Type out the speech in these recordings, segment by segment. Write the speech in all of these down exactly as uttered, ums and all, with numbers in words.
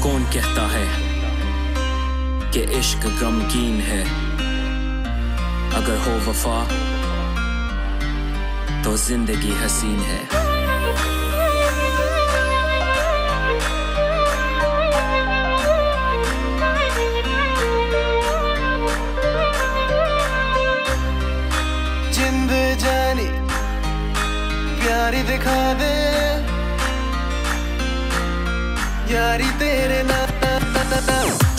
कौन कहता है कि इश्क गमगीन है, अगर हो वफा तो जिंदगी हसीन है। यारी दिखा दे यारी तेरे नाल।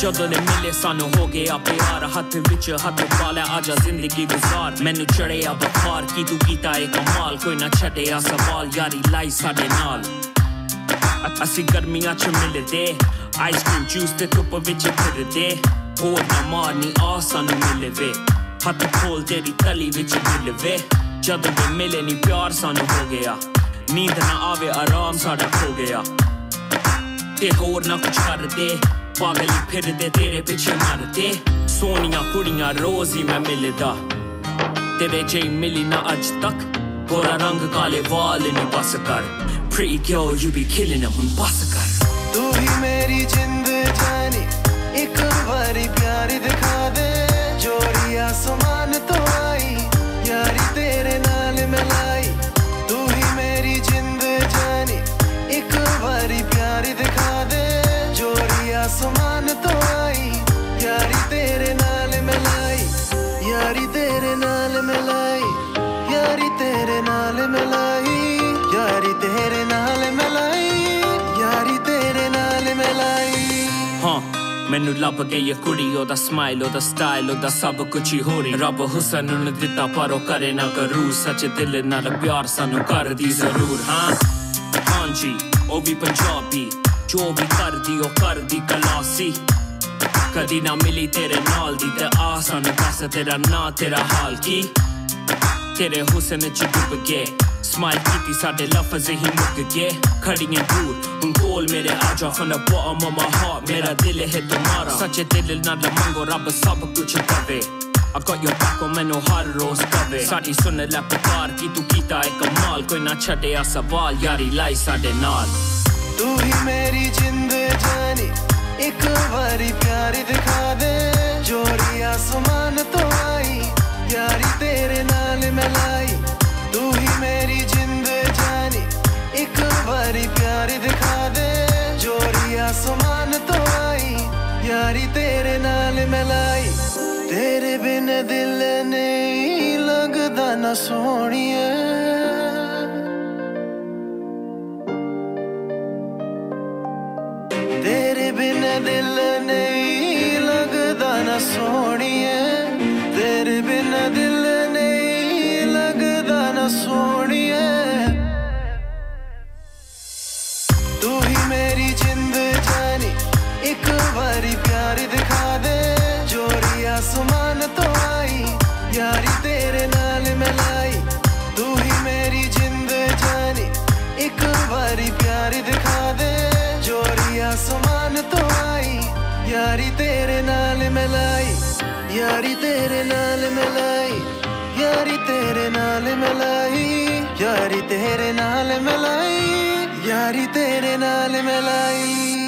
जदों ने मिले सानू हो गया प्यार, हथ विच हथ पाले आजा जिंदगी गुजार। मैनू चढ़िया बुखार की तू कीता ए कमाल, कोई ना छड्डिया सवाल यारी लाई साडे नाल। असी गर्मियां च मिलदे आइसक्रीम जूस ते धुप विच फिरदे, होर ना मारनी आ सानू मिलवे, हथ खोल तेरी तली विच मिलवे। जद भी मिले नी प्यार सानू हो गया, नींद ना आवे आराम साडा खो गया। ते होर ना कुछ कर दे पागल फिर दे तेरे पीछे मर दे। सोनिया कुड़ियां रोज ही मैं मिलदा, तेरे जेही मिली ना अज तक, गोरा रंग काले वाल नी बस कर। Pretty girl you be killing them हुन बस कर। तू ही मेरी जिंद जानी, एक बारी प्यार दिखा दे, जोड़ी आसमान तो आई यारी तेरे नाल मिलाई। तू ही मेरी जिंद जानी, एक बारी प्यार दिखा दे, जोड़ी आसमान तो आई यारी तेरे नाल मिलाई। यारी तेरे नाल मिलाई, यारी तेरे नाल मिलाई, यारी तेरे नाल मिलाई, यारी तेरे नाल मिलाई। हाँ मैनू लभ गई ये कुड़ी, ओदा स्माइल ओदा स्टाइल ओदा सब कुछ ही होरी। रब हुसन उन दिता पर ओ करे ना करूर, सच दिल नाल प्यार सानू कर दी जरूर। हाँ हाँ जी ओ भी पंजाबी, जो भी कर दी ओ कर दी कलासी। कदी ना मिली तेरे नाल दी ते आ सानू दस तेरा ना तेरा हाल की। तेरे हुसन च डुब गए स्माइल की साडे लफ्ज़ ही मुक गए। खड़ियां दूर हुन कोल मेरे आजा, from the bottom of my heart मेरा दिल है तुम्हारा। सच्चे दिल नाल मंगो रब सब कुछ दे, I've got your back on मैनू हर रोज दे। साडी सुन लै पुकार की तू कीता ए कमाल, कोई ना छड्डिया सवाल यारी लाई साडे नाल। तू ही मेरी जिंद जानी, एक बारी प्यार दिखा दे, जोड़ी आसमान तो आई यारी तेरे नाल मिलाई। तू ही मेरी जिंद जानी, एक बारी प्यार दिखा दे, जोड़ी आसमान तो आई यारी तेरे नाल मिलाई। तेरे बिन दिल नहीं लगदा ना सोनिया, तेरे बिन दिल नहीं लगदा ना सोनिया, तेरे बिन दिल सोनिया। तू ही मेरी जिंद जानी, एक बारी प्यार दिखा दे, जोड़ी आसमान तो आई यारी तेरे नाल मिलाई। तू ही मेरी जिंद जानी, एक बारी प्यार दिखा दे, जोड़ी आसमान तो आई यारी तेरे नाल मिलाई। यारी तेरे नाल मिलाई, यारी तेरे नाल मिलाई, यारी तेरे नाल मिलाई, यारी तेरे नाल मिलाई।